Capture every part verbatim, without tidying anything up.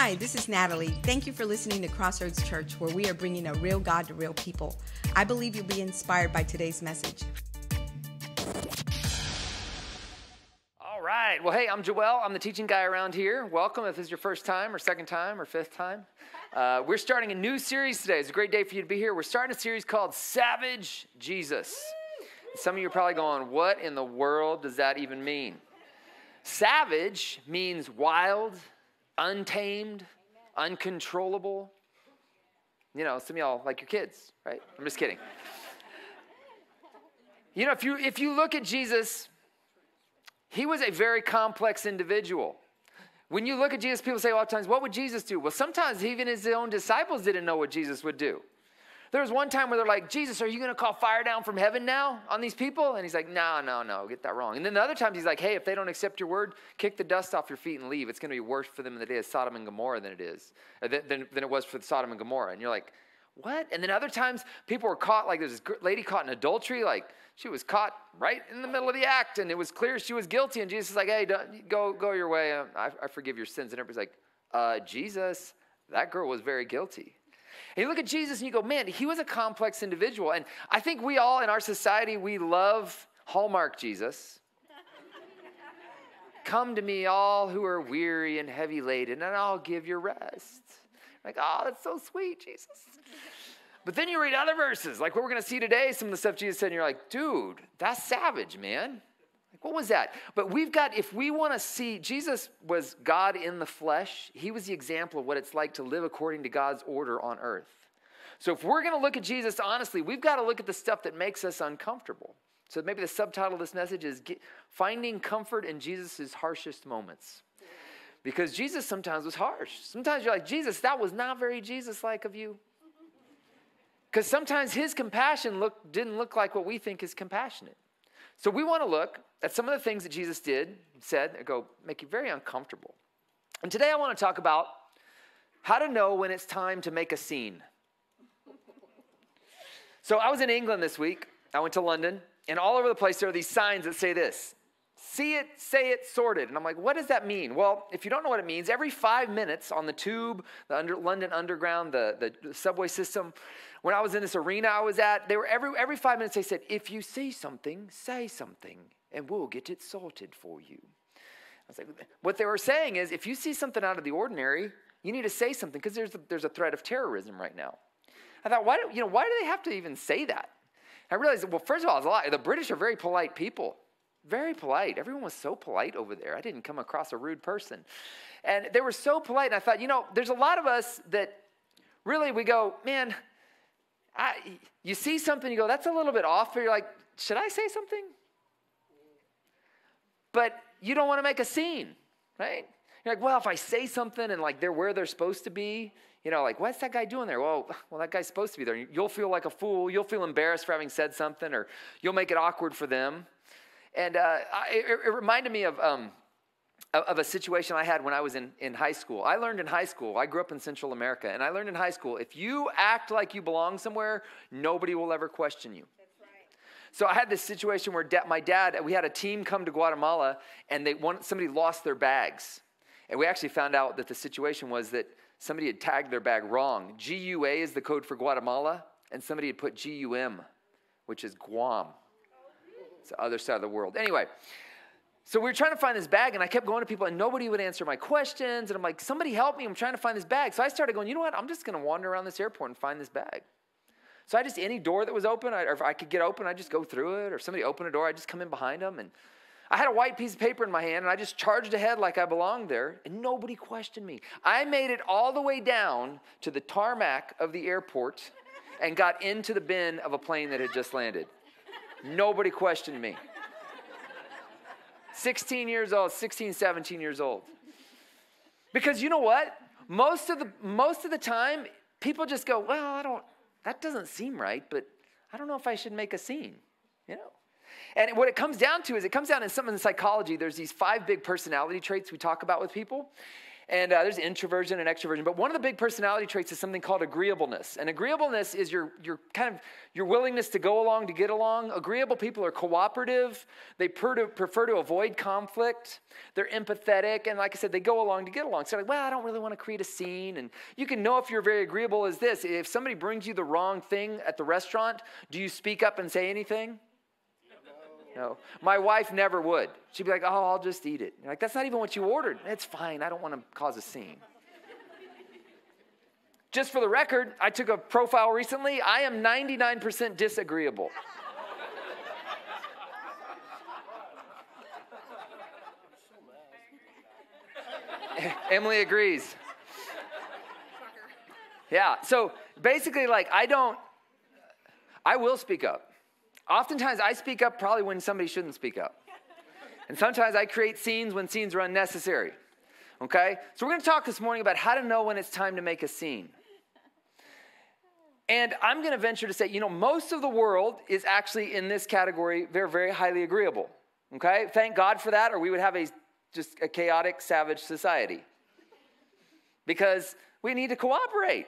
Hi, this is Natalie. Thank you for listening to Crossroads Church, where we are bringing a real God to real people. I believe you'll be inspired by today's message. All right. Well, hey, I'm Joel. I'm the teaching guy around here. Welcome if this is your first time or second time or fifth time. Uh, we're starting a new series today. It's a great day for you to be here. We're starting a series called Savage Jesus. Some of you are probably going, what in the world does that even mean? Savage means wild, untamed, uncontrollable. You know, some of y'all like your kids, right? I'm just kidding. You know, if you if you look at Jesus, he was a very complex individual. When you look at Jesus, people say a lot of times, what would Jesus do? Well, sometimes even his own disciples didn't know what Jesus would do. There was one time where they're like, Jesus, are you going to call fire down from heaven now on these people? And he's like, no, no, no, get that wrong. And then the other times he's like, hey, if they don't accept your word, kick the dust off your feet and leave. It's going to be worse for them in the day of Sodom and Gomorrah than it is, than, than, than it was for Sodom and Gomorrah. And you're like, what? And then other times people were caught, like there's this lady caught in adultery, like she was caught right in the middle of the act and it was clear she was guilty. And Jesus is like, hey, don't, go, go your way. I, I forgive your sins. And everybody's like, uh, Jesus, that girl was very guilty. And you look at Jesus and you go, man, he was a complex individual. And I think we all in our society, we love Hallmark Jesus. Come to me, all who are weary and heavy laden, and I'll give you rest. Like, oh, that's so sweet, Jesus. But then you read other verses, like what we're going to see today, some of the stuff Jesus said, and you're like, dude, that's savage, man. Like, what was that? But we've got, if we want to see, Jesus was God in the flesh. He was the example of what it's like to live according to God's order on earth. So if we're going to look at Jesus honestly, we've got to look at the stuff that makes us uncomfortable. So maybe the subtitle of this message is Get, Finding Comfort in Jesus' Harshest Moments. Because Jesus sometimes was harsh. Sometimes you're like, Jesus, that was not very Jesus-like of you. Because sometimes his compassion look, didn't look like what we think is compassionate. So we want to look at some of the things that Jesus did, said, that go make you very uncomfortable. And today I want to talk about how to know when it's time to make a scene. So I was in England this week. I went to London. And all over the place there are these signs that say this. See it, say it, sorted. And I'm like, what does that mean? Well, if you don't know what it means, every five minutes on the tube, the under, London Underground, the, the subway system, when I was in this arena I was at, they were every, every five minutes they said, if you see something, say something, and we'll get it sorted for you. I was like, what they were saying is, if you see something out of the ordinary, you need to say something, because there's a, there's a threat of terrorism right now. I thought, why do, you know, why do they have to even say that? I realized, well, first of all, it's a lie. The British are very polite people. Very polite. Everyone was so polite over there. I didn't come across a rude person. And they were so polite. And I thought, you know, there's a lot of us that really we go, man, I, you see something, you go, that's a little bit off. But you're like, should I say something? But you don't want to make a scene, right? You're like, well, if I say something and like they're where they're supposed to be, you know, like, what's that guy doing there? Well, well, that guy's supposed to be there. You'll feel like a fool. You'll feel embarrassed for having said something, or you'll make it awkward for them. And uh, it, it reminded me of, um, of a situation I had when I was in, in high school. I learned in high school, I grew up in Central America, and I learned in high school, if you act like you belong somewhere, nobody will ever question you. That's right. So I had this situation where da- my dad, we had a team come to Guatemala, and they wanted, somebody lost their bags. And we actually found out that the situation was that somebody had tagged their bag wrong. G U A is the code for Guatemala, and somebody had put G U M, which is Guam. It's the other side of the world. Anyway, so we were trying to find this bag, and I kept going to people, and nobody would answer my questions. And I'm like, somebody help me. I'm trying to find this bag. So I started going, you know what? I'm just going to wander around this airport and find this bag. So I just, any door that was open, I, or if I could get open, I'd just go through it. Or if somebody opened a door, I'd just come in behind them. And I had a white piece of paper in my hand, and I just charged ahead like I belonged there, and nobody questioned me. I made it all the way down to the tarmac of the airport and got into the bin of a plane that had just landed. Nobody questioned me. sixteen years old, sixteen, seventeen years old. Because you know what? Most of the most of the time, people just go, well, I don't, that doesn't seem right, but I don't know if I should make a scene, you know? And what it comes down to is it comes down in something in psychology. There's these five big personality traits we talk about with people. And uh, there's introversion and extroversion. But one of the big personality traits is something called agreeableness. And agreeableness is your, your kind of your willingness to go along, to get along. Agreeable people are cooperative. They per to, prefer to avoid conflict. They're empathetic. And like I said, they go along to get along. So they're like, well, I don't really want to create a scene. And you can know if you're very agreeable is this. If somebody brings you the wrong thing at the restaurant, do you speak up and say anything? No. My wife never would. She'd be like, oh, I'll just eat it. You're like, that's not even what you ordered. It's fine. I don't want to cause a scene. Just for the record, I took a profile recently. I am ninety-nine percent disagreeable. Emily agrees. Yeah. So basically, like, I don't, I will speak up. Oftentimes, I speak up probably when somebody shouldn't speak up. And sometimes I create scenes when scenes are unnecessary, okay? So we're going to talk this morning about how to know when it's time to make a scene. And I'm going to venture to say, you know, most of the world is actually in this category. They're very highly agreeable, okay? Thank God for that, or we would have a just a chaotic, savage society. Because we need to cooperate.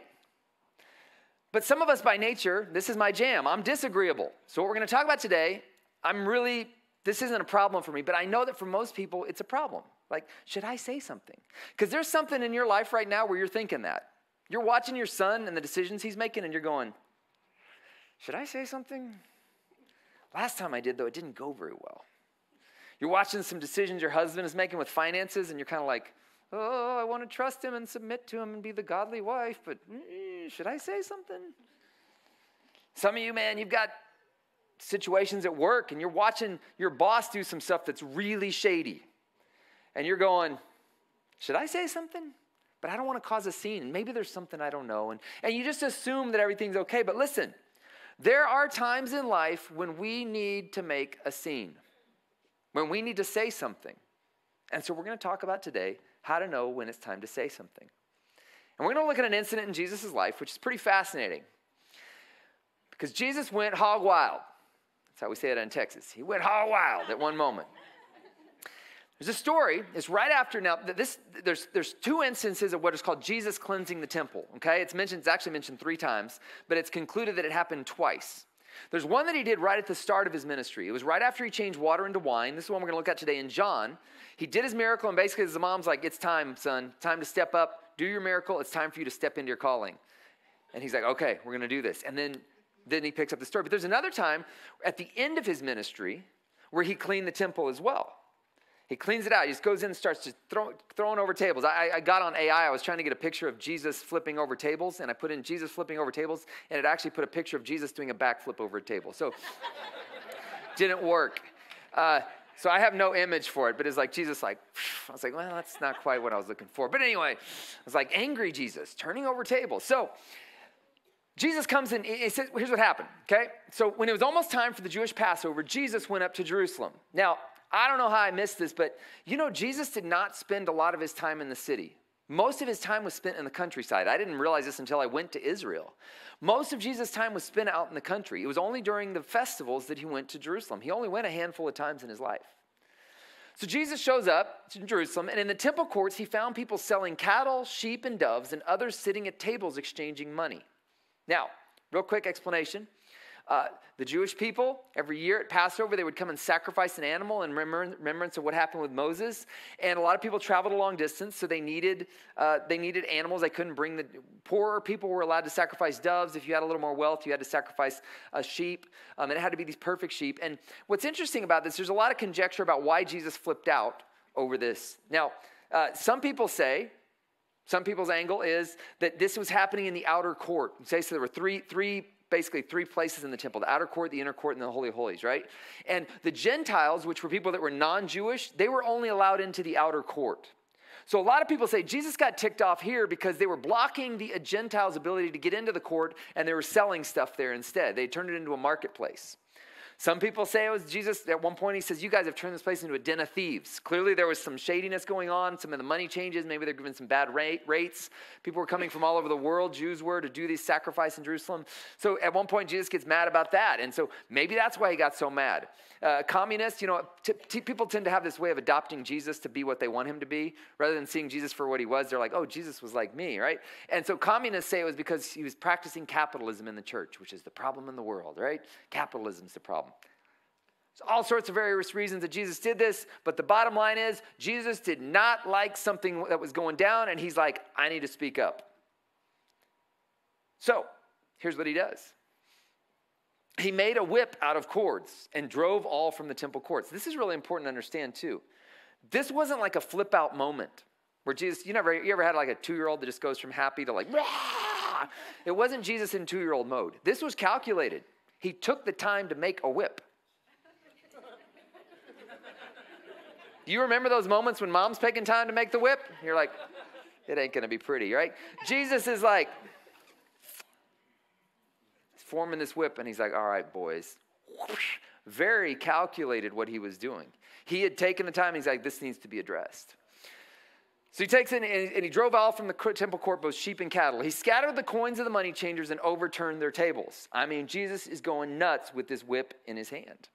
But some of us by nature, this is my jam, I'm disagreeable. So what we're going to talk about today, I'm really, this isn't a problem for me, but I know that for most people, it's a problem. Like, should I say something? Because there's something in your life right now where you're thinking that. You're watching your son and the decisions he's making, and you're going, should I say something? Last time I did, though, it didn't go very well. You're watching some decisions your husband is making with finances, and you're kind of like, oh, I want to trust him and submit to him and be the godly wife, but mm, should I say something? Some of you, man, you've got situations at work and you're watching your boss do some stuff that's really shady. And you're going, should I say something? But I don't want to cause a scene. Maybe there's something I don't know. And, and you just assume that everything's okay. But listen, there are times in life when we need to make a scene, when we need to say something. And so we're going to talk about today how to know when it's time to say something. And we're going to look at an incident in Jesus' life, which is pretty fascinating. Because Jesus went hog wild. That's how we say it in Texas. He went hog wild at one moment. There's a story. It's right after now. This, there's, there's two instances of what is called Jesus cleansing the temple. Okay, it's mentioned. It's actually mentioned three times. But it's concluded that it happened twice. There's one that he did right at the start of his ministry. It was right after he changed water into wine. This is one we're going to look at today in John. He did his miracle, and basically his mom's like, it's time, son. Time to step up. Do your miracle. It's time for you to step into your calling. And he's like, okay, we're going to do this. And then, then he picks up the story. But there's another time at the end of his ministry where he cleaned the temple as well. He cleans it out. He just goes in and starts just throw, throwing over tables. I, I got on A I. I was trying to get a picture of Jesus flipping over tables, and I put in Jesus flipping over tables, and it actually put a picture of Jesus doing a backflip over a table. So didn't work. Uh, so I have no image for it, but it's like Jesus like, I was like, well, that's not quite what I was looking for. But anyway, I was like, angry Jesus, turning over tables. So Jesus comes in. He says, here's what happened, okay? So when it was almost time for the Jewish Passover, Jesus went up to Jerusalem. Now, I don't know how I missed this, but you know, Jesus did not spend a lot of his time in the city. Most of his time was spent in the countryside. I didn't realize this until I went to Israel. Most of Jesus' time was spent out in the country. It was only during the festivals that he went to Jerusalem. He only went a handful of times in his life. So Jesus shows up to Jerusalem, and in the temple courts, he found people selling cattle, sheep, and doves, and others sitting at tables exchanging money. Now, real quick explanation. Uh, the Jewish people, every year at Passover, they would come and sacrifice an animal in remembrance of what happened with Moses. And a lot of people traveled a long distance, so they needed uh, they needed animals. They couldn't bring the poorer people were allowed to sacrifice doves. If you had a little more wealth, you had to sacrifice a sheep. Um, and it had to be these perfect sheep. And what's interesting about this, there's a lot of conjecture about why Jesus flipped out over this. Now, uh, some people say. Some people's angle is that this was happening in the outer court. Okay, so there were three, three, basically three places in the temple, the outer court, the inner court, and the Holy of Holies, right? And the Gentiles, which were people that were non-Jewish, they were only allowed into the outer court. So a lot of people say Jesus got ticked off here because they were blocking the Gentiles' ability to get into the court, and they were selling stuff there instead. They turned it into a marketplace. Some people say it was Jesus. At one point, he says, you guys have turned this place into a den of thieves. Clearly, there was some shadiness going on. Some of the money changes. Maybe they're given some bad rate, rates. People were coming from all over the world, Jews were, to do these sacrifices in Jerusalem. So at one point, Jesus gets mad about that. And so maybe that's why he got so mad. Uh, communists, you know, t- t- people tend to have this way of adopting Jesus to be what they want him to be. Rather than seeing Jesus for what he was, they're like, oh, Jesus was like me, right? And so communists say it was because he was practicing capitalism in the church, which is the problem in the world, right? Capitalism's the problem. There's all sorts of various reasons that Jesus did this, but the bottom line is Jesus did not like something that was going down, and he's like, I need to speak up. So here's what he does. He made a whip out of cords and drove all from the temple courts. This is really important to understand, too. This wasn't like a flip-out moment where Jesus, you never, you ever had like a two-year-old that just goes from happy to like, rah! It wasn't Jesus in two-year-old mode. This was calculated. He took the time to make a whip. You remember those moments when mom's taking time to make the whip? You're like, it ain't going to be pretty, right? Jesus is like forming this whip, and he's like, all right, boys. Very calculated what he was doing. He had taken the time. He's like, this needs to be addressed. So he takes it, and he drove out from the temple court both sheep and cattle. He scattered the coins of the money changers and overturned their tables. I mean, Jesus is going nuts with this whip in his hand.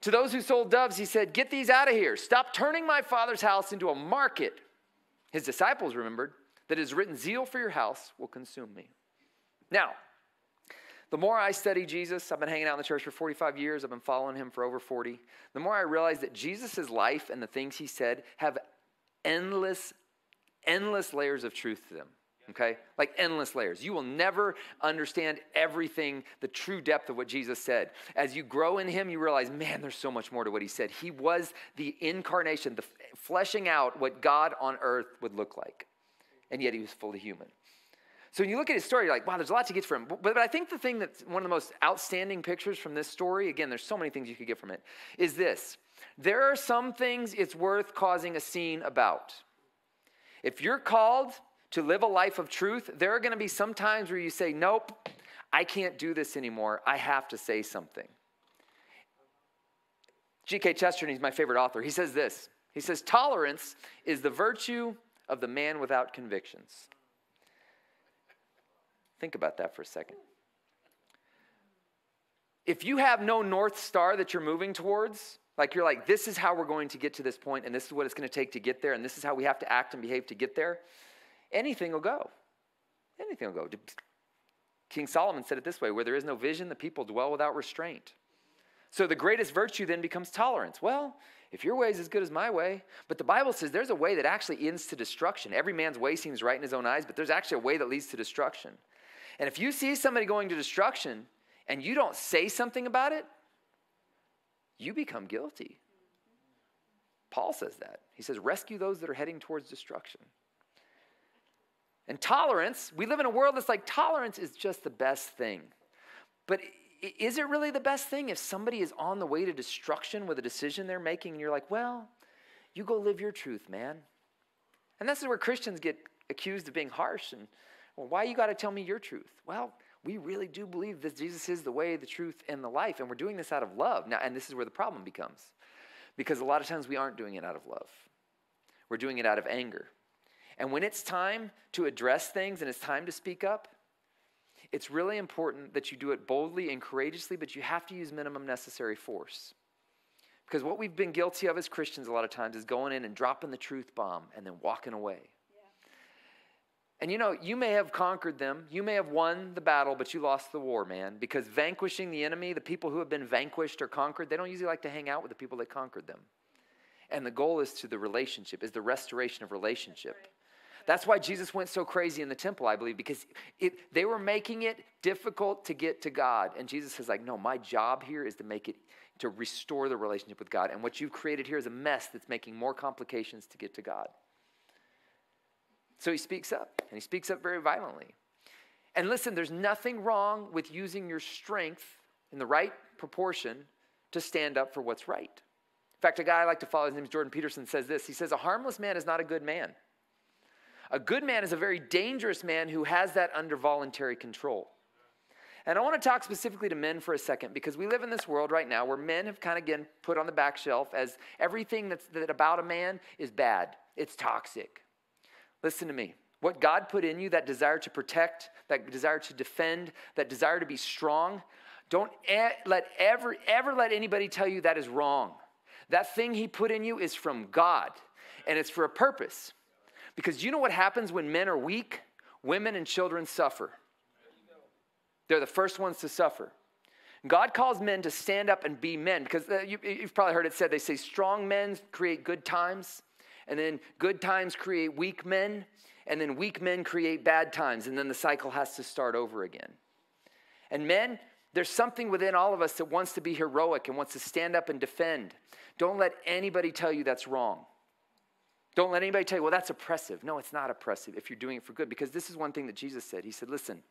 To those who sold doves, he said, get these out of here. Stop turning my father's house into a market. His disciples remembered that it is written, zeal for your house will consume me. Now, the more I study Jesus, I've been hanging out in the church for forty-five years. I've been following him for over forty. The more I realize that Jesus' life and the things he said have endless, endless layers of truth to them, okay? Like endless layers. You will never understand everything, the true depth of what Jesus said. As you grow in him, you realize, man, there's so much more to what he said. He was the incarnation, the f- fleshing out what God on earth would look like. And yet he was fully human. So when you look at his story, you're like, wow, there's a lot to get from him. But, but I think the thing that's one of the most outstanding pictures from this story, again, there's so many things you could get from it, is this. There are some things it's worth causing a scene about. If you're called to live a life of truth, there are going to be some times where you say, nope, I can't do this anymore. I have to say something. G K Chesterton, he's my favorite author. He says this. He says, tolerance is the virtue of the man without convictions. Think about that for a second. If you have no North Star that you're moving towards, like you're like, this is how we're going to get to this point, and this is what it's going to take to get there, and this is how we have to act and behave to get there, anything will go. Anything will go. King Solomon said it this way, where there is no vision, the people dwell without restraint. So the greatest virtue then becomes tolerance. Well, if your way is as good as my way, but the Bible says there's a way that actually ends to destruction. Every man's way seems right in his own eyes, but there's actually a way that leads to destruction. And if you see somebody going to destruction and you don't say something about it, you become guilty. Paul says that. He says, rescue those that are heading towards destruction. And tolerance, we live in a world that's like tolerance is just the best thing. But is it really the best thing if somebody is on the way to destruction with a decision they're making and you're like, well, you go live your truth, man. And this is where Christians get accused of being harsh and, well, why you got to tell me your truth? Well, we really do believe that Jesus is the way, the truth, and the life, and we're doing this out of love. Now, and this is where the problem becomes, because a lot of times we aren't doing it out of love. We're doing it out of anger. And when it's time to address things and it's time to speak up, it's really important that you do it boldly and courageously, but you have to use minimum necessary force. Because what we've been guilty of as Christians a lot of times is going in and dropping the truth bomb and then walking away. And you know, you may have conquered them. You may have won the battle, but you lost the war, man. Because vanquishing the enemy, the people who have been vanquished or conquered, they don't usually like to hang out with the people that conquered them. And the goal is to the relationship, is the restoration of relationship. That's right. That's why Jesus went so crazy in the temple, I believe, because it, they were making it difficult to get to God. And Jesus is like, no, my job here is to make it, to restore the relationship with God. And what you've created here is a mess that's making more complications to get to God. So he speaks up, and he speaks up very violently. And listen, there's nothing wrong with using your strength in the right proportion to stand up for what's right. In fact, a guy I like to follow, his name is Jordan Peterson, says this. He says, a harmless man is not a good man. A good man is a very dangerous man who has that under voluntary control. And I want to talk specifically to men for a second, because we live in this world right now where men have kind of been put on the back shelf as everything that's that about a man is bad. It's toxic. Listen to me. What God put in you, that desire to protect, that desire to defend, that desire to be strong, don't e- let ever, ever let anybody tell you that is wrong. That thing he put in you is from God, and it's for a purpose. Because you know what happens when men are weak? Women and children suffer. They're the first ones to suffer. God calls men to stand up and be men, because you, you've probably heard it said, they say strong men create good times, and then good times create weak men, and then weak men create bad times, and then the cycle has to start over again. And men, there's something within all of us that wants to be heroic and wants to stand up and defend. Don't let anybody tell you that's wrong. Don't let anybody tell you, well, that's oppressive. No, it's not oppressive if you're doing it for good, because this is one thing that Jesus said. He said, listen,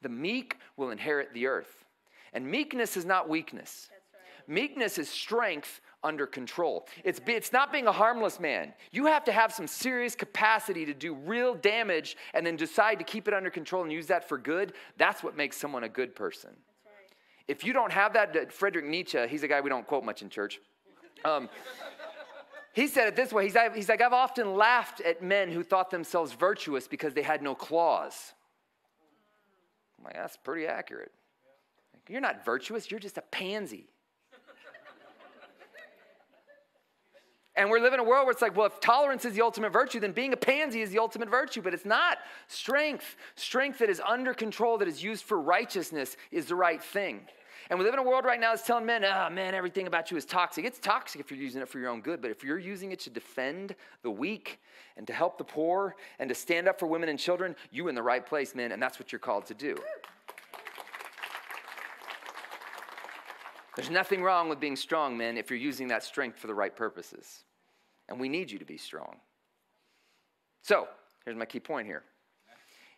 the meek will inherit the earth. And meekness is not weakness. That's right. Meekness is strength under control. It's, it's not being a harmless man. You have to have some serious capacity to do real damage and then decide to keep it under control and use that for good. That's what makes someone a good person. That's right. If you don't have that, Friedrich Nietzsche, he's a guy we don't quote much in church. Um, He said it this way. He's like, he's like, I've often laughed at men who thought themselves virtuous because they had no claws. I'm like, that's pretty accurate. Like, you're not virtuous. You're just a pansy. And we're living in a world where it's like, well, if tolerance is the ultimate virtue, then being a pansy is the ultimate virtue. But it's not. Strength, strength that is under control, that is used for righteousness, is the right thing. And we live in a world right now that's telling men, oh, man, everything about you is toxic. It's toxic if you're using it for your own good, but if you're using it to defend the weak and to help the poor and to stand up for women and children, you're in the right place, man, and that's what you're called to do. There's nothing wrong with being strong, man, if you're using that strength for the right purposes. And we need you to be strong. So here's my key point here.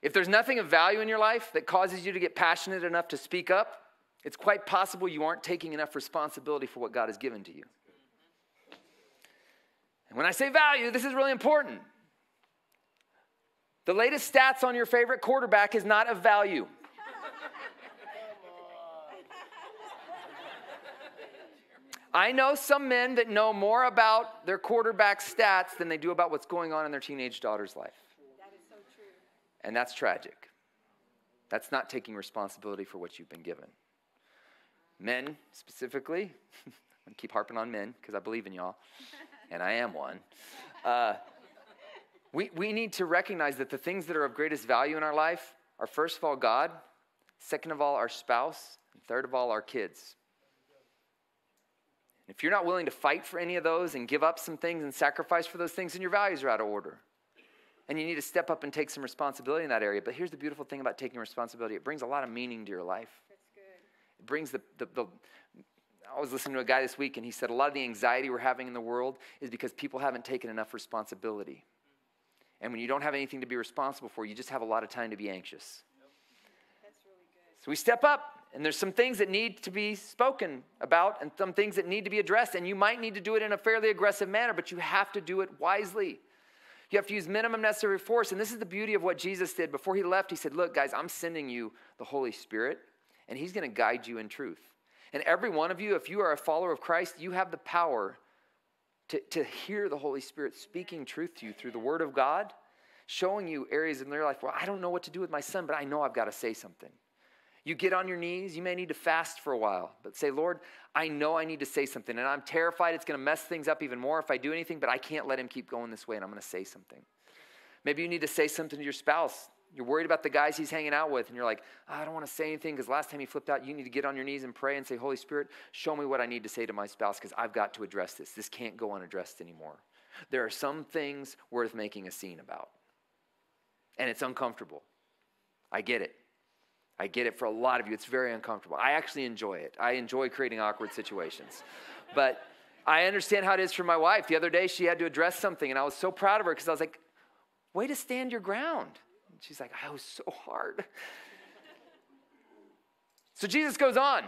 If there's nothing of value in your life that causes you to get passionate enough to speak up, it's quite possible you aren't taking enough responsibility for what God has given to you. And when I say value, this is really important. The latest stats on your favorite quarterback is not of value. I know some men that know more about their quarterback stats than they do about what's going on in their teenage daughter's life. That is so true. And that's tragic. That's not taking responsibility for what you've been given. Men, specifically, I'm going to keep harping on men because I believe in y'all, and I am one. Uh, we, we need to recognize that the things that are of greatest value in our life are, first of all, God, second of all, our spouse, and third of all, our kids. And if you're not willing to fight for any of those and give up some things and sacrifice for those things, then your values are out of order. And you need to step up and take some responsibility in that area. But here's the beautiful thing about taking responsibility. It brings a lot of meaning to your life. brings the, the, the, I was listening to a guy this week, and he said a lot of the anxiety we're having in the world is because people haven't taken enough responsibility. And when you don't have anything to be responsible for, you just have a lot of time to be anxious. That's really good. So we step up, and there's some things that need to be spoken about and some things that need to be addressed, and you might need to do it in a fairly aggressive manner, but you have to do it wisely. You have to use minimum necessary force, and this is the beauty of what Jesus did. Before he left, he said, look, guys, I'm sending you the Holy Spirit, and he's going to guide you in truth. And every one of you, if you are a follower of Christ, you have the power to, to hear the Holy Spirit speaking truth to you through the word of God, showing you areas in your life where, well, I don't know what to do with my son, but I know I've got to say something. You get on your knees. You may need to fast for a while, but say, Lord, I know I need to say something, and I'm terrified it's going to mess things up even more if I do anything, but I can't let him keep going this way, and I'm going to say something. Maybe you need to say something to your spouse. You're worried about the guys he's hanging out with, and you're like, oh, I don't want to say anything because last time he flipped out. You need to get on your knees and pray and say, Holy Spirit, show me what I need to say to my spouse because I've got to address this. This can't go unaddressed anymore. There are some things worth making a scene about, and it's uncomfortable. I get it. I get it for a lot of you. It's very uncomfortable. I actually enjoy it. I enjoy creating awkward situations, but I understand how it is for my wife. The other day, she had to address something, and I was so proud of her because I was like, way to stand your ground. She's like, I was so hard. So Jesus goes on.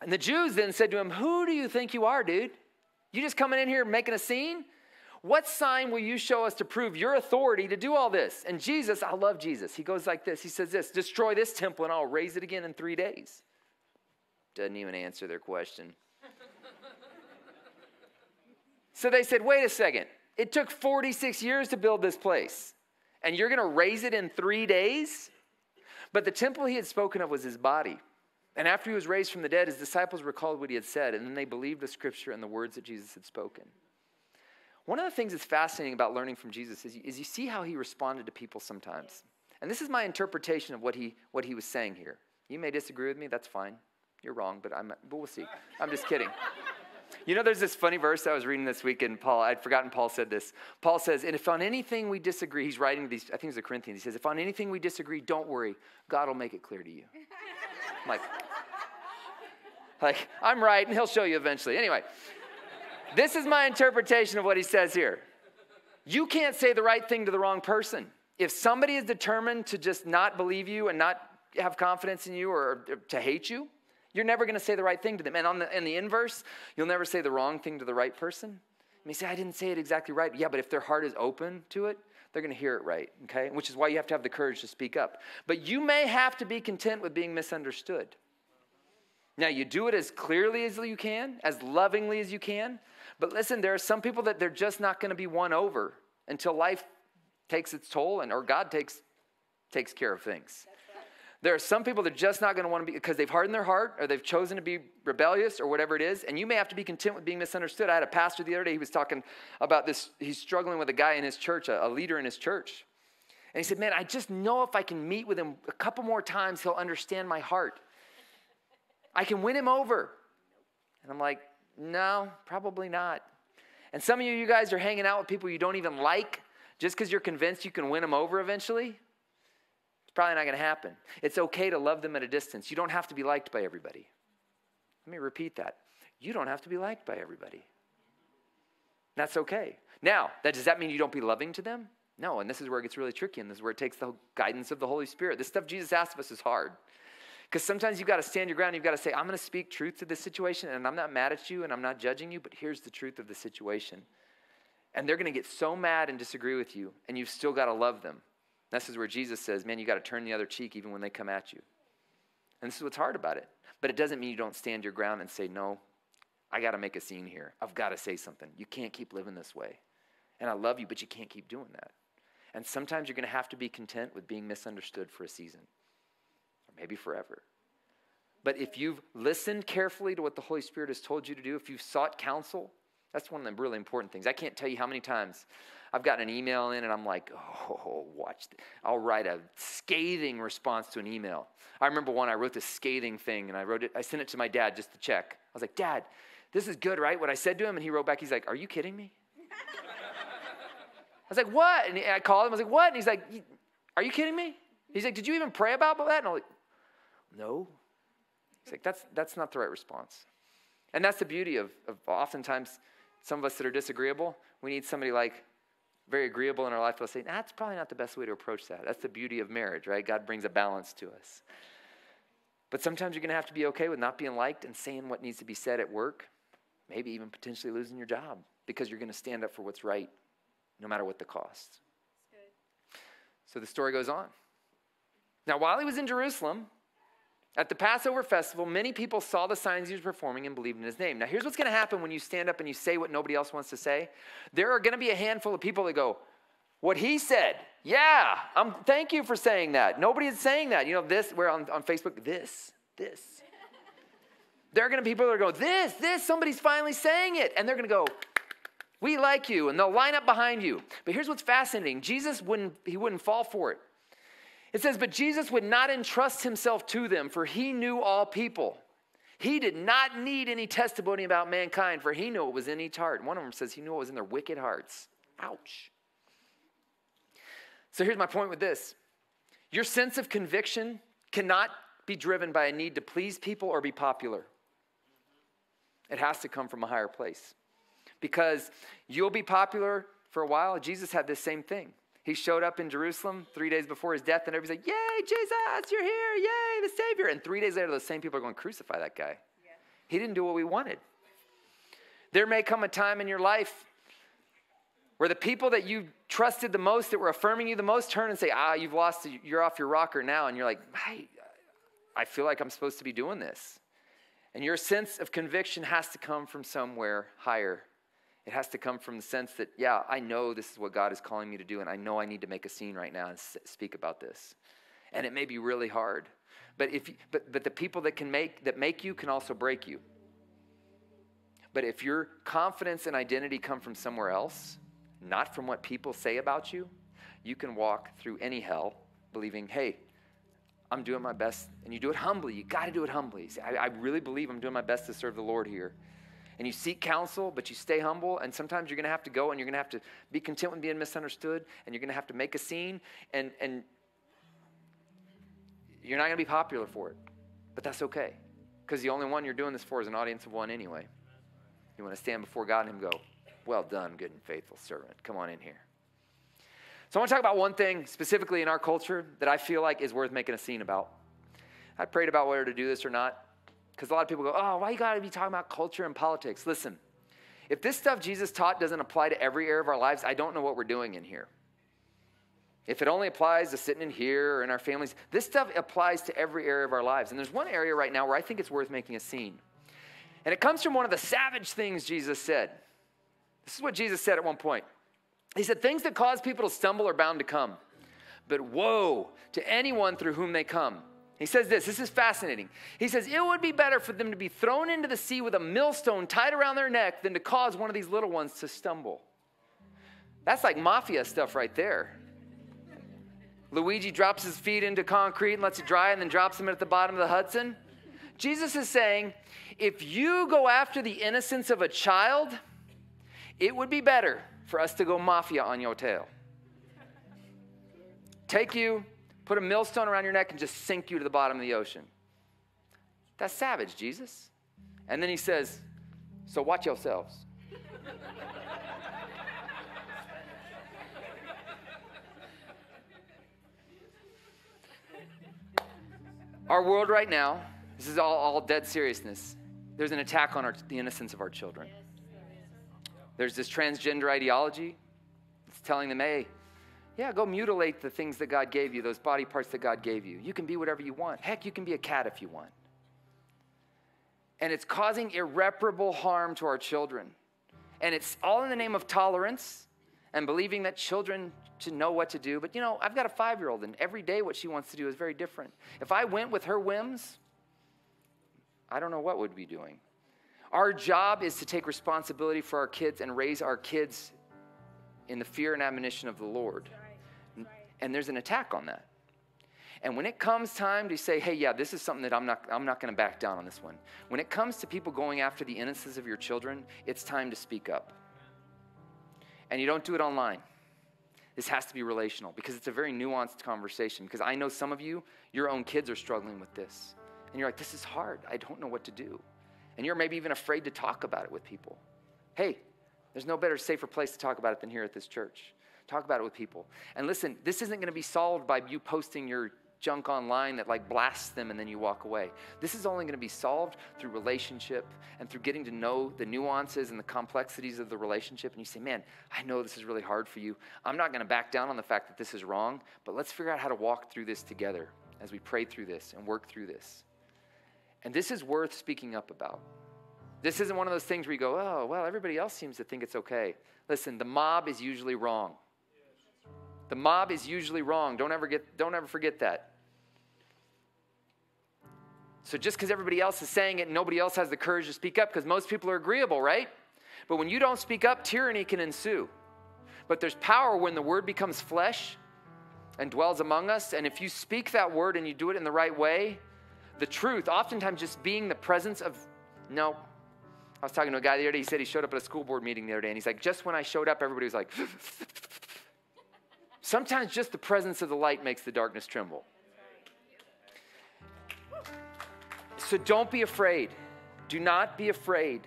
And the Jews then said to him, who do you think you are, dude? You just coming in here making a scene? What sign will you show us to prove your authority to do all this? And Jesus, I love Jesus. He goes like this. He says this, destroy this temple and I'll raise it again in three days. Doesn't even answer their question. So they said, wait a second. It took forty-six years to build this place. And you're going to raise it in three days? But the temple he had spoken of was his body. And after he was raised from the dead, his disciples recalled what he had said, and then they believed the scripture and the words that Jesus had spoken. One of the things that's fascinating about learning from Jesus is, is you see how he responded to people sometimes. And this is my interpretation of what he, what he was saying here. You may disagree with me. That's fine. You're wrong, but, I'm, but we'll see. I'm just kidding. You know, there's this funny verse I was reading this week, and Paul, I'd forgotten Paul said this. Paul says, and if on anything we disagree, he's writing to these, I think it's the Corinthians, he says, if on anything we disagree, don't worry, God will make it clear to you. I'm like, like, I'm right, and he'll show you eventually. Anyway, this is my interpretation of what he says here. You can't say the right thing to the wrong person. If somebody is determined to just not believe you and not have confidence in you or, or to hate you, you're never going to say the right thing to them. And on the, in the inverse, you'll never say the wrong thing to the right person. And you say, I didn't say it exactly right. Yeah, but if their heart is open to it, they're going to hear it right, okay? Which is why you have to have the courage to speak up. But you may have to be content with being misunderstood. Now, you do it as clearly as you can, as lovingly as you can. But listen, there are some people that they're just not going to be won over until life takes its toll and or God takes, takes care of things. There are some people that are just not going to want to be, because they've hardened their heart or they've chosen to be rebellious or whatever it is. And you may have to be content with being misunderstood. I had a pastor the other day. He was talking about this. He's struggling with a guy in his church, a, a leader in his church. And he said, man, I just know if I can meet with him a couple more times, he'll understand my heart. I can win him over. And I'm like, no, probably not. And some of you, you guys are hanging out with people you don't even like just because you're convinced you can win them over eventually. Probably not going to happen. It's okay to love them at a distance. You don't have to be liked by everybody. Let me repeat that. You don't have to be liked by everybody. That's okay. Now, that, does that mean you don't be loving to them? No, and this is where it gets really tricky, and this is where it takes the guidance of the Holy Spirit. This stuff Jesus asked of us is hard because sometimes you've got to stand your ground. You've got to say, I'm going to speak truth to this situation, and I'm not mad at you, and I'm not judging you, but here's the truth of the situation. And they're going to get so mad and disagree with you, and you've still got to love them. This is where Jesus says, man, you got to turn the other cheek even when they come at you. And this is what's hard about it. But it doesn't mean you don't stand your ground and say, no, I got to make a scene here. I've got to say something. You can't keep living this way. And I love you, but you can't keep doing that. And sometimes you're going to have to be content with being misunderstood for a season, or maybe forever. But if you've listened carefully to what the Holy Spirit has told you to do, if you've sought counsel, that's one of the really important things. I can't tell you how many times I've gotten an email in and I'm like, oh, watch this. I'll write a scathing response to an email. I remember one, I wrote this scathing thing and I wrote it, I sent it to my dad just to check. I was like, Dad, this is good, right? What I said to him, and he wrote back, he's like, are you kidding me? I was like, what? And I called him, I was like, what? And he's like, are you kidding me? He's like, did you even pray about that? And I'm like, no. He's like, that's, that's not the right response. And that's the beauty of, of oftentimes some of us that are disagreeable, we need somebody like very agreeable in our life to say, nah, that's probably not the best way to approach that. That's the beauty of marriage, right? God brings a balance to us. But sometimes you're going to have to be okay with not being liked and saying what needs to be said at work, maybe even potentially losing your job because you're going to stand up for what's right no matter what the cost. Good. So the story goes on. Now, while he was in Jerusalem, at the Passover festival, many people saw the signs he was performing and believed in his name. Now, here's what's going to happen when you stand up and you say what nobody else wants to say. There are going to be a handful of people that go, what he said, yeah, um, thank you for saying that. Nobody is saying that. You know, this, we're on, on Facebook, this, this. There are going to be people that are going, this, this, somebody's finally saying it. And they're going to go, we like you. And they'll line up behind you. But here's what's fascinating. Jesus wouldn't, he wouldn't fall for it. It says, but Jesus would not entrust himself to them, for he knew all people. He did not need any testimony about mankind, for he knew what was in each heart. One of them says he knew what was in their wicked hearts. Ouch. So here's my point with this. Your sense of conviction cannot be driven by a need to please people or be popular. It has to come from a higher place. Because you'll be popular for a while. Jesus had this same thing. He showed up in Jerusalem three days before his death, and everybody's like, yay, Jesus, you're here, yay, the Savior. And three days later, those same people are going to crucify that guy. Yeah. He didn't do what we wanted. There may come a time in your life where the people that you trusted the most, that were affirming you the most, turn and say, ah, you've lost, you're off your rocker now. And you're like, I, I feel like I'm supposed to be doing this. And your sense of conviction has to come from somewhere higher. It has to come from the sense that, yeah, I know this is what God is calling me to do, and I know I need to make a scene right now and speak about this. And it may be really hard. But if but but the people that can make that make you can also break you. But if your confidence and identity come from somewhere else, not from what people say about you, you can walk through any hell believing, hey, I'm doing my best. And you do it humbly. You got to do it humbly. See, I, I really believe I'm doing my best to serve the Lord here. And you seek counsel, but you stay humble. And sometimes you're going to have to go, and you're going to have to be content with being misunderstood. And you're going to have to make a scene. And, and you're not going to be popular for it. But that's okay. Because the only one you're doing this for is an audience of one anyway. You want to stand before God and him go, well done, good and faithful servant. Come on in here. So I want to talk about one thing specifically in our culture that I feel like is worth making a scene about. I prayed about whether to do this or not, because a lot of people go, oh, why you got to be talking about culture and politics? Listen, if this stuff Jesus taught doesn't apply to every area of our lives, I don't know what we're doing in here. If it only applies to sitting in here or in our families, this stuff applies to every area of our lives. And there's one area right now where I think it's worth making a scene. And it comes from one of the savage things Jesus said. This is what Jesus said at one point. He said, things that cause people to stumble are bound to come, but woe to anyone through whom they come. He says this, this is fascinating. He says, it would be better for them to be thrown into the sea with a millstone tied around their neck than to cause one of these little ones to stumble. That's like mafia stuff right there. Luigi drops his feet into concrete and lets it dry and then drops them at the bottom of the Hudson. Jesus is saying, if you go after the innocence of a child, it would be better for us to go mafia on your tail. Take you, put a millstone around your neck, and just sink you to the bottom of the ocean. That's savage, Jesus. And then he says, so watch yourselves. Our world right now, this is all, all dead seriousness. There's an attack on our, the innocence of our children. There's this transgender ideology. It's telling them, hey, yeah, go mutilate the things that God gave you, those body parts that God gave you. You can be whatever you want. Heck, you can be a cat if you want. And it's causing irreparable harm to our children. And it's all in the name of tolerance and believing that children should know what to do. But, you know, I've got a five-year-old, and every day what she wants to do is very different. If I went with her whims, I don't know what we'd be doing. Our job is to take responsibility for our kids and raise our kids in the fear and admonition of the Lord. Right. Right. And there's an attack on that. And when it comes time to say, hey, yeah, this is something that I'm not, I'm not going to back down on this one. When it comes to people going after the innocence of your children, it's time to speak up. And you don't do it online. This has to be relational because it's a very nuanced conversation. Because I know some of you, your own kids are struggling with this. And you're like, this is hard. I don't know what to do. And you're maybe even afraid to talk about it with people. Hey, there's no better, safer place to talk about it than here at this church. Talk about it with people. And listen, this isn't going to be solved by you posting your junk online that like blasts them and then you walk away. This is only going to be solved through relationship and through getting to know the nuances and the complexities of the relationship. And you say, man, I know this is really hard for you. I'm not going to back down on the fact that this is wrong, but let's figure out how to walk through this together as we pray through this and work through this. And this is worth speaking up about. This isn't one of those things where you go, oh, well, everybody else seems to think it's okay. Listen, the mob is usually wrong. The mob is usually wrong. Don't ever get, don't ever forget that. So just because everybody else is saying it and nobody else has the courage to speak up, because most people are agreeable, right? But when you don't speak up, tyranny can ensue. But there's power when the word becomes flesh and dwells among us. And if you speak that word and you do it in the right way, the truth, oftentimes just being the presence of, no. I was talking to a guy the other day, he said he showed up at a school board meeting the other day, and he's like, just when I showed up, everybody was like, sometimes just the presence of the light makes the darkness tremble. So don't be afraid. Do not be afraid.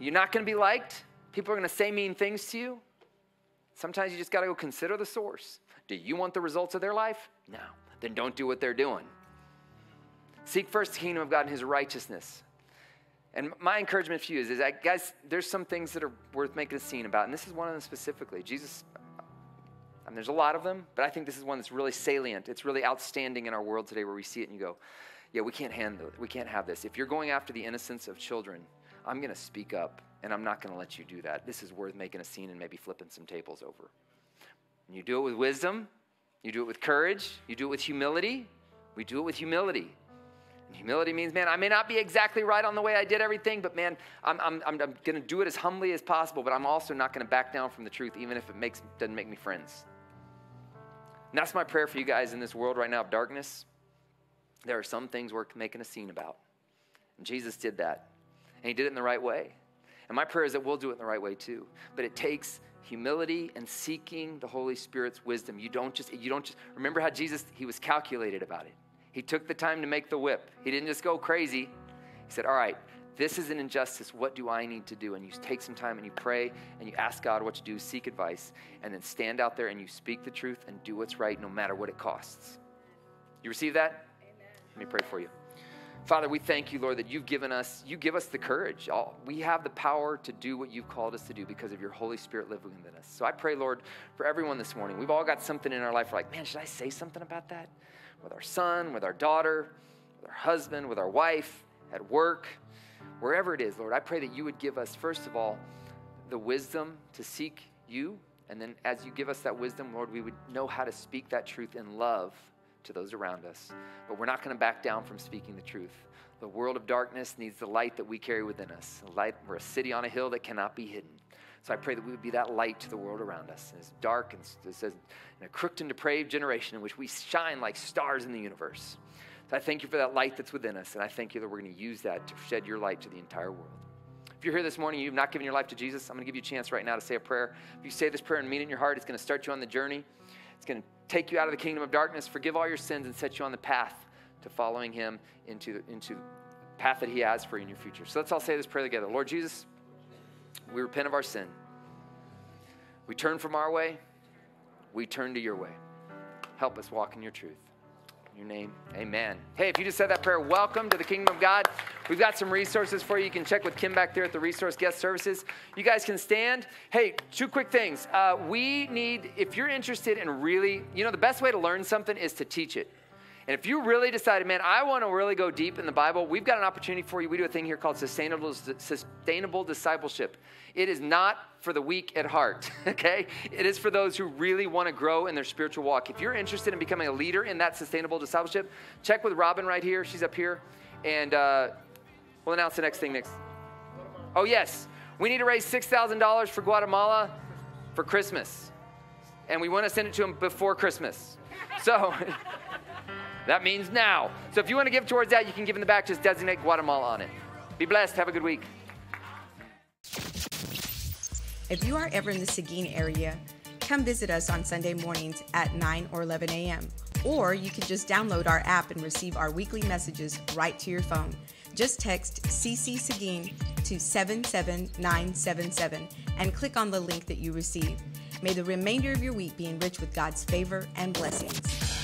You're not going to be liked. People are going to say mean things to you. Sometimes you just got to go consider the source. Do you want the results of their life? No. Then don't do what they're doing. Seek first the kingdom of God and his righteousness. And my encouragement for you is, is that, guys, there's some things that are worth making a scene about, and this is one of them specifically. Jesus, I mean, there's a lot of them, but I think this is one that's really salient. It's really outstanding in our world today where we see it and you go, yeah, we can't handle it. We can't have this. If you're going after the innocence of children, I'm going to speak up, and I'm not going to let you do that. This is worth making a scene and maybe flipping some tables over. And you do it with wisdom. You do it with courage. You do it with humility. We do it with humility. Humility means, man, I may not be exactly right on the way I did everything, but man, I'm, I'm, I'm going to do it as humbly as possible, but I'm also not going to back down from the truth, even if it makes, doesn't make me friends. And that's my prayer for you guys in this world right now of darkness. There are some things worth making a scene about. And Jesus did that, and he did it in the right way. And my prayer is that we'll do it in the right way too, but it takes humility and seeking the Holy Spirit's wisdom. You don't just, you don't just, remember how Jesus, he was calculated about it. He took the time to make the whip. He didn't just go crazy. He said, all right, this is an injustice. What do I need to do? And you take some time and you pray and you ask God what to do, seek advice, and then stand out there and you speak the truth and do what's right no matter what it costs. You receive that? Amen. Let me pray for you. Father, we thank you, Lord, that you've given us, you give us the courage. We have the power to do what you've called us to do because of your Holy Spirit living within us. So I pray, Lord, for everyone this morning. We've all got something in our life. We're like, man, should I say something about that? With our son, with our daughter, with our husband, with our wife, at work, wherever it is, Lord, I pray that you would give us, first of all, the wisdom to seek you. And then as you give us that wisdom, Lord, we would know how to speak that truth in love to those around us. But we're not going to back down from speaking the truth. The world of darkness needs the light that we carry within us. A light, we're a city on a hill that cannot be hidden. So I pray that we would be that light to the world around us. And it's dark and it says in a crooked and depraved generation in which we shine like stars in the universe. So I thank you for that light that's within us. And I thank you that we're going to use that to shed your light to the entire world. If you're here this morning, you've not given your life to Jesus, I'm going to give you a chance right now to say a prayer. If you say this prayer and mean it in your heart, it's going to start you on the journey. It's going to take you out of the kingdom of darkness, forgive all your sins, and set you on the path to following him into, into the path that he has for you in your future. So let's all say this prayer together. Lord Jesus, we repent of our sin. We turn from our way. We turn to your way. Help us walk in your truth. In your name, amen. Hey, if you just said that prayer, welcome to the kingdom of God. We've got some resources for you. You can check with Kim back there at the resource guest services. You guys can stand. Hey, two quick things. Uh, we need, if you're interested in really, you know, the best way to learn something is to teach it. And if you really decided, man, I want to really go deep in the Bible, we've got an opportunity for you. We do a thing here called sustainable, sustainable discipleship. It is not for the weak at heart, okay? It is for those who really want to grow in their spiritual walk. If you're interested in becoming a leader in that sustainable discipleship, check with Robin right here. She's up here. And uh, we'll announce the next thing next. Oh, yes. We need to raise six thousand dollars for Guatemala for Christmas. And we want to send it to them before Christmas. So... that means now. So if you want to give towards that, you can give in the back. Just designate Guatemala on it. Be blessed. Have a good week. If you are ever in the Seguin area, come visit us on Sunday mornings at nine or eleven a m Or you can just download our app and receive our weekly messages right to your phone. Just text C C Seguin to seven seven nine seven seven and click on the link that you receive. May the remainder of your week be enriched with God's favor and blessings.